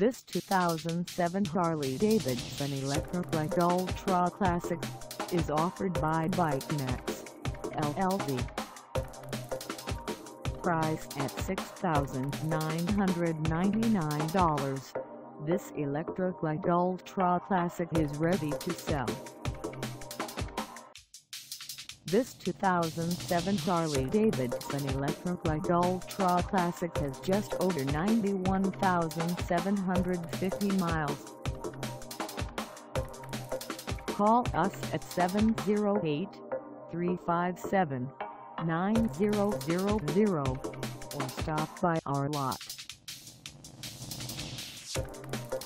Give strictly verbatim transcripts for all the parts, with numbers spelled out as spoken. This two thousand seven Harley-Davidson Electra Glide Ultra Classic is offered by BikeMax, L L C. Price at six thousand nine hundred ninety-nine dollars, this Electra Glide Ultra Classic is ready to sell. This two thousand seven Harley-Davidson Electra Glide Ultra Classic has just over ninety-one thousand seven hundred fifty miles. Call us at seven zero eight, three five seven, nine zero zero zero or stop by our lot.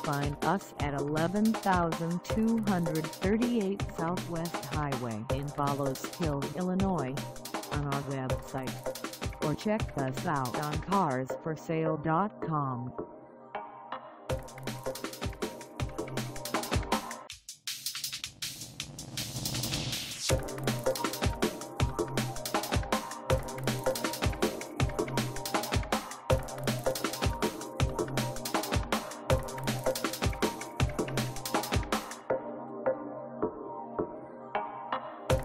Find us at eleven thousand two hundred thirty-eight Southwest Highway in Palos Hills, Illinois, on our website, or check us out on Cars for Sale dot com.